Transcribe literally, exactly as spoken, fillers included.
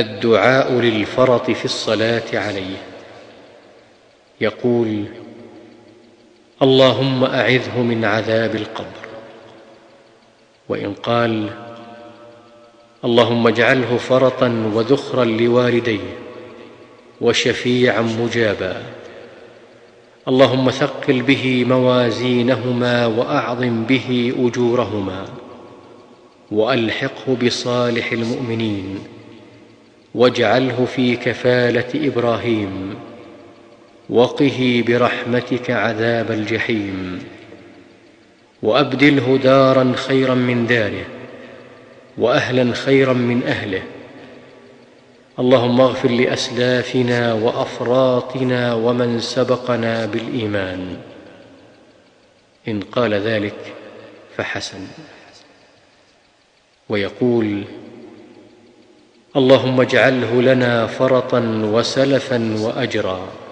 الدعاء للفرط في الصلاة عليه. يقول: اللهم أعذه من عذاب القبر. وإن قال: اللهم اجعله فرطا وذخرا لوالديه وشفيعا مجابا، اللهم ثقل به موازينهما وأعظم به أجورهما، وألحقه بصالح المؤمنين، واجعله في كفالة إبراهيم، وقه برحمتك عذاب الجحيم، وأبدله دارا خيرا من داره وأهلا خيرا من أهله، اللهم اغفر لأسلافنا وأفراطنا ومن سبقنا بالإيمان. إن قال ذلك فحسن. ويقول: اللهم اجعله لنا فرطا وسلفا وأجرا،